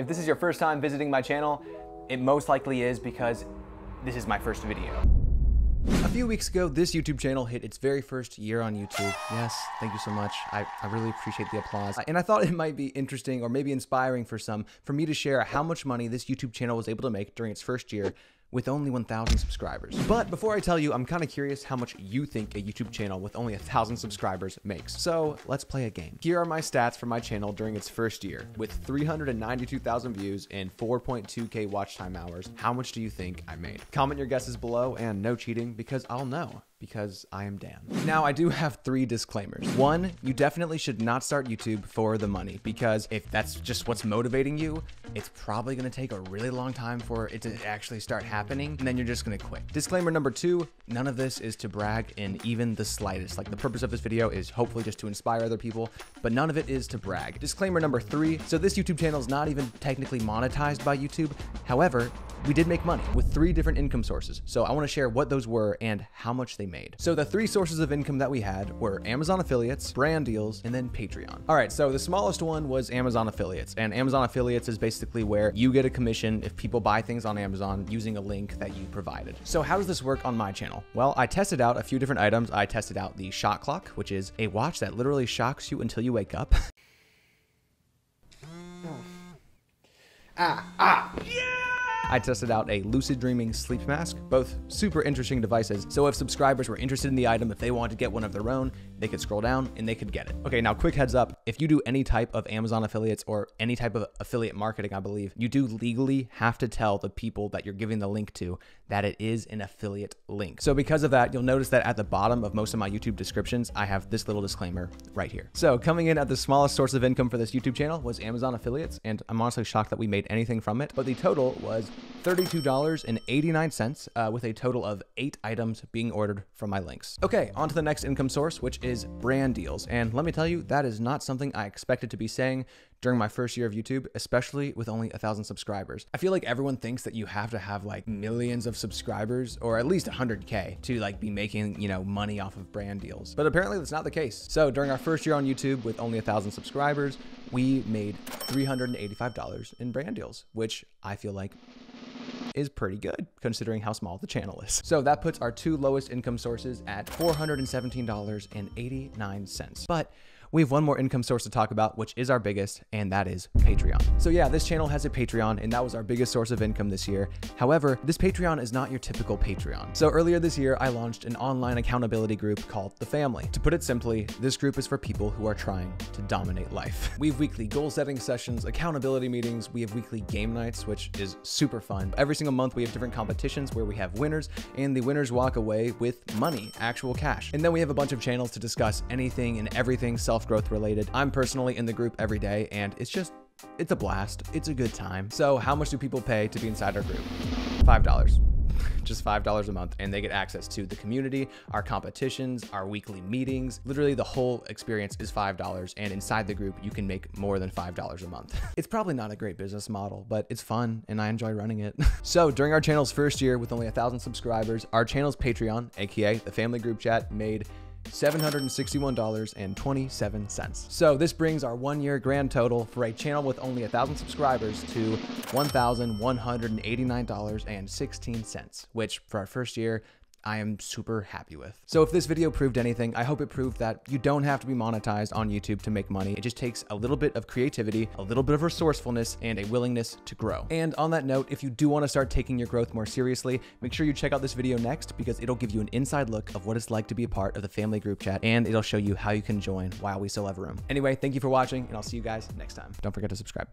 If this is your first time visiting my channel, it most likely is because this is my first video. A few weeks ago, this YouTube channel hit its very first year on YouTube. Yes, thank you so much. I really appreciate the applause. And I thought it might be interesting or maybe inspiring for some for me to share how much money this YouTube channel was able to make during its first year with only 1,000 subscribers. But before I tell you, I'm kind of curious how much you think a YouTube channel with only 1,000 subscribers makes. So let's play a game. Here are my stats for my channel during its first year. With 392,000 views and 4.2K watch time hours, how much do you think I made? Comment your guesses below, and no cheating because I'll know, because I am Dan. Now, I do have three disclaimers. One, you definitely should not start YouTube for the money, because if that's just what's motivating you, it's probably gonna take a really long time for it to actually start happening, and then you're just gonna quit. Disclaimer number two, none of this is to brag in even the slightest. Like, the purpose of this video is hopefully just to inspire other people, but none of it is to brag. Disclaimer number three, so this YouTube channel is not even technically monetized by YouTube. However, we did make money with three different income sources. So I wanna share what those were and how much they made. So the three sources of income that we had were Amazon Affiliates, brand deals, and then Patreon. All right, so the smallest one was Amazon Affiliates. And Amazon Affiliates is basically where you get a commission if people buy things on Amazon using a link that you provided. So how does this work on my channel? Well, I tested out a few different items. I tested out the shot clock, which is a watch that literally shocks you until you wake up. Yeah! I tested out a lucid dreaming sleep mask, both super interesting devices. So if subscribers were interested in the item, if they wanted to get one of their own, they could scroll down and they could get it. Okay, now quick heads up, if you do any type of Amazon affiliates or any type of affiliate marketing, I believe, you do legally have to tell the people that you're giving the link to that it is an affiliate link. So because of that, you'll notice that at the bottom of most of my YouTube descriptions, I have this little disclaimer right here. So coming in at the smallest source of income for this YouTube channel was Amazon affiliates, and I'm honestly shocked that we made anything from it, but the total was $32.89 with a total of 8 items being ordered from my links. Okay, on to the next income source, which is brand deals. And let me tell you, that is not something I expected to be saying during my first year of YouTube, especially with only 1,000 subscribers. I feel like everyone thinks that you have to have like millions of subscribers or at least 100K to like be making, you know, money off of brand deals. But apparently that's not the case. So during our first year on YouTube with only 1,000 subscribers, we made $385 in brand deals, which I feel like is pretty good considering how small the channel is. So that puts our two lowest income sources at $417.89. But we have one more income source to talk about, which is our biggest, and that is Patreon. So yeah, this channel has a Patreon, and that was our biggest source of income this year. However, this Patreon is not your typical Patreon. So earlier this year, I launched an online accountability group called The Family. To put it simply, this group is for people who are trying to dominate life. We have weekly goal setting sessions, accountability meetings, we have weekly game nights, which is super fun. Every single month, we have different competitions where we have winners, and the winners walk away with money, actual cash. And then we have a bunch of channels to discuss anything and everything self-growth related. I'm personally in the group every day, and it's a blast. It's a good time. So how much do people pay to be inside our group? $5. Just $5 a month, and they get access to the community, our competitions, our weekly meetings. Literally the whole experience is $5, and inside the group, you can make more than $5 a month. It's probably not a great business model, but it's fun and I enjoy running it. So during our channel's first year with only 1,000 subscribers, our channel's Patreon, AKA the family group chat, made $761.27. So this brings our 1 year grand total for a channel with only 1,000 subscribers to $1,189.16, which for our first year, I am super happy with. So if this video proved anything, I hope it proved that you don't have to be monetized on YouTube to make money. It just takes a little bit of creativity, a little bit of resourcefulness, and a willingness to grow. And on that note, if you do want to start taking your growth more seriously, make sure you check out this video next, because it'll give you an inside look of what it's like to be a part of the family group chat, and it'll show you how you can join while we still have room. Anyway, thank you for watching, and I'll see you guys next time. Don't forget to subscribe.